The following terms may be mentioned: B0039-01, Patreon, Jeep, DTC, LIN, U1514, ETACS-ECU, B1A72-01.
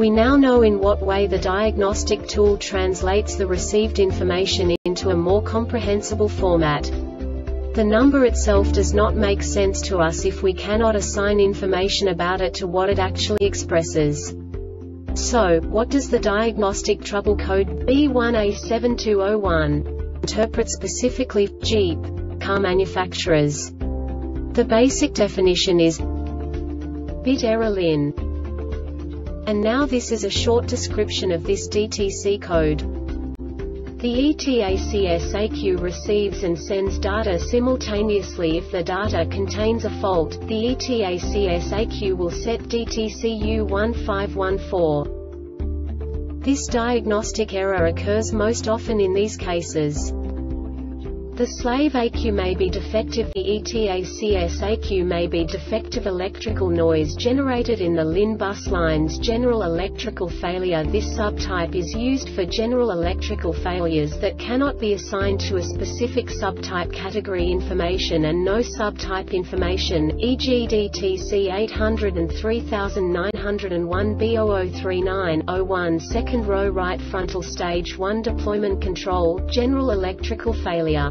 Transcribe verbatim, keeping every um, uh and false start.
We now know in what way the diagnostic tool translates the received information into a more comprehensible format. The number itself does not make sense to us if we cannot assign information about it to what it actually expresses. So, what does the diagnostic trouble code B one A seven two zero one interpret specifically for Jeep car manufacturers? The basic definition is bit error L I N. And now this is a short description of this D T C code. The E TACS E C U receives and sends data simultaneously. If the data contains a fault, the E TACS E C U will set D T C U one five one four. This diagnostic error occurs most often in these cases. The slave E C U may be defective. The E TACS E C U may be defective. Electrical noise generated in the L I N bus lines. General electrical failure. This subtype is used for general electrical failures that cannot be assigned to a specific subtype category. Information and no subtype information, for example D T C eight hundred three nine hundred one B zero zero three nine dash zero one. Second row right frontal stage one deployment control, general electrical failure.